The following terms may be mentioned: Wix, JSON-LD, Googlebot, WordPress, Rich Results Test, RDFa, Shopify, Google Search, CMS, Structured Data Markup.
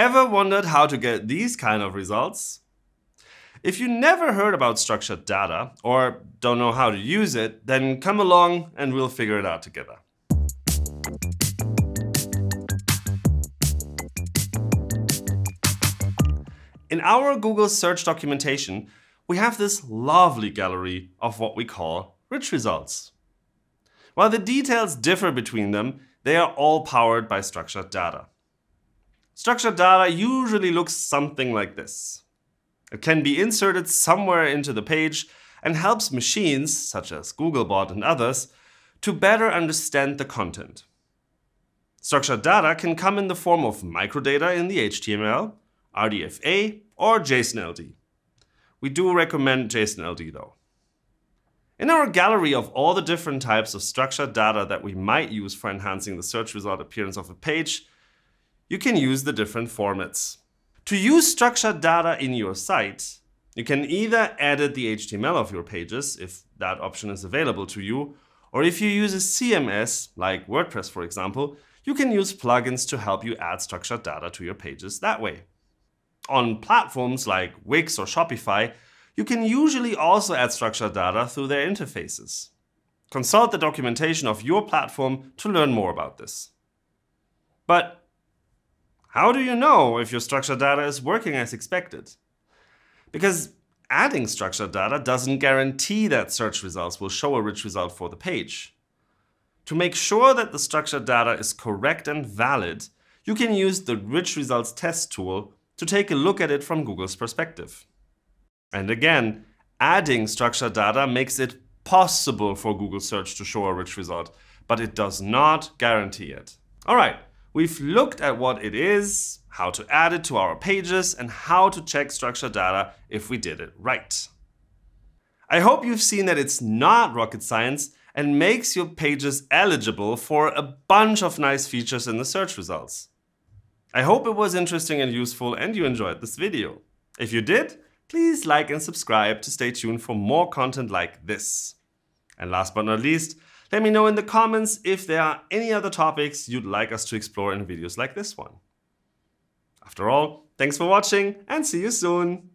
Ever wondered how to get these kind of results? If you never heard about structured data or don't know how to use it, then come along and we'll figure it out together. In our Google Search documentation, we have this lovely gallery of what we call rich results. While the details differ between them, they are all powered by structured data. Structured data usually looks something like this. It can be inserted somewhere into the page and helps machines, such as Googlebot and others, to better understand the content. Structured data can come in the form of microdata in the HTML, RDFa, or JSON-LD. We do recommend JSON-LD though. In our gallery of all the different types of structured data that we might use for enhancing the search result appearance of a page, you can use the different formats. To use structured data in your site, you can either edit the HTML of your pages, if that option is available to you, or if you use a CMS, like WordPress for example, you can use plugins to help you add structured data to your pages that way. On platforms like Wix or Shopify, you can usually also add structured data through their interfaces. Consult the documentation of your platform to learn more about this. But how do you know if your structured data is working as expected? Because adding structured data doesn't guarantee that search results will show a rich result for the page. To make sure that the structured data is correct and valid, you can use the Rich Results Test tool to take a look at it from Google's perspective. And again, adding structured data makes it possible for Google Search to show a rich result, but it does not guarantee it. All right. We've looked at what it is, how to add it to our pages, and how to check structured data if we did it right. I hope you've seen that it's not rocket science and makes your pages eligible for a bunch of nice features in the search results. I hope it was interesting and useful and you enjoyed this video. If you did, please like and subscribe to stay tuned for more content like this. And last but not least, let me know in the comments if there are any other topics you'd like us to explore in videos like this one. After all, thanks for watching and see you soon!